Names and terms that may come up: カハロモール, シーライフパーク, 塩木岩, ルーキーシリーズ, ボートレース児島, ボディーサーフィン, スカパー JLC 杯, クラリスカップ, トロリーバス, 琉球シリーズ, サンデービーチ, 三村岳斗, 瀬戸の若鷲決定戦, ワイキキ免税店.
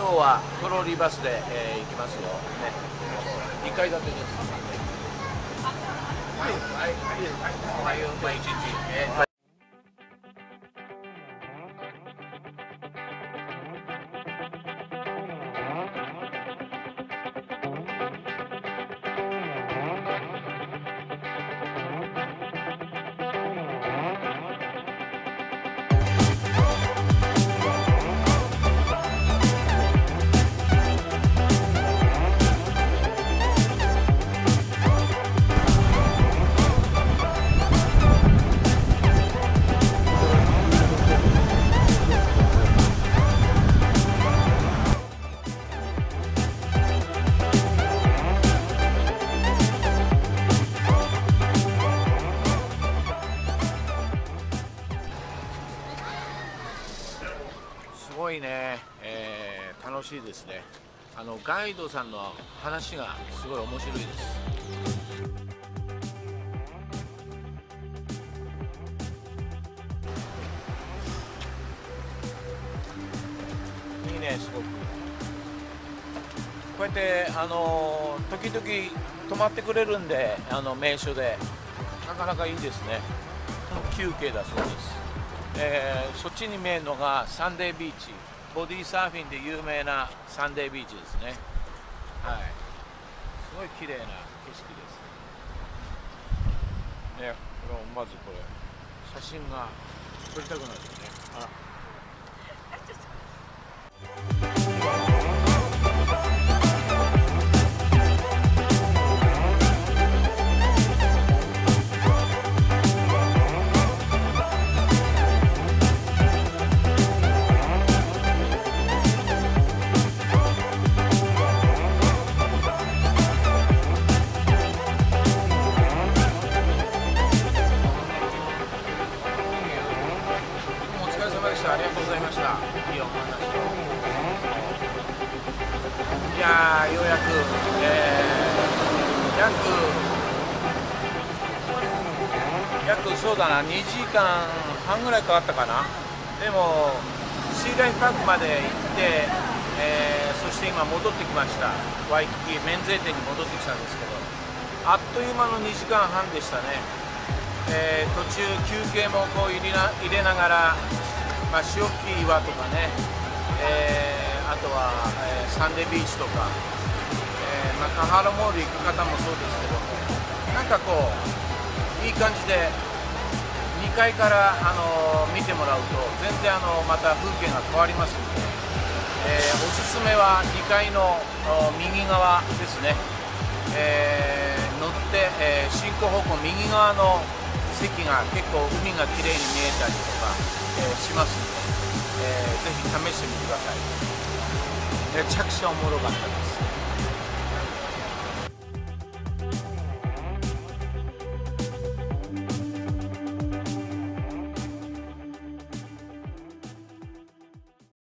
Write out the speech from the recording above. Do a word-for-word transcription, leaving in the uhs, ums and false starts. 今日はトロリーバスで、えー、行きますよ、ね、にかいだてです。はい、はい、おはよう、毎日、えーはいすごいね、えー、楽しいですね。あのガイドさんの話がすごい面白いです。いいね、すごくこうやってあの時々泊まってくれるんで、あの名所でなかなかいいですね。休憩だそうです。えー、そっちに見えるのがサンデービーチ、ボディーサーフィンで有名なサンデービーチですね。はい、すごい綺麗な景色ですね。これまずこれ写真が撮りたくなるよね。あありがとうございました。いいお話を。いやー、ようやく、えー、約約そうだな、にじかんはんぐらいかかったかな。でもシーライフパークまで行って、えー、そして今戻ってきました。ワイキキ免税店に戻ってきたんですけど、あっという間のにじかんはんでしたね。えー、途中休憩もこう入れな、入れながら。まあ、塩木岩とかね、えー、あとは、えー、サンデービーチとか、えーまあ、カハロモール行く方もそうですけど、なんかこういい感じでにかいから、あのー、見てもらうと全然、あのー、また風景が変わりますので、えー、おすすめはにかいの右側ですね、えー、乗って、えー、進行方向右側の席が結構海がきれいに見えたりとか、えー、しますので、えー、ぜひ試してみてください。めちゃくちゃおもろかったです。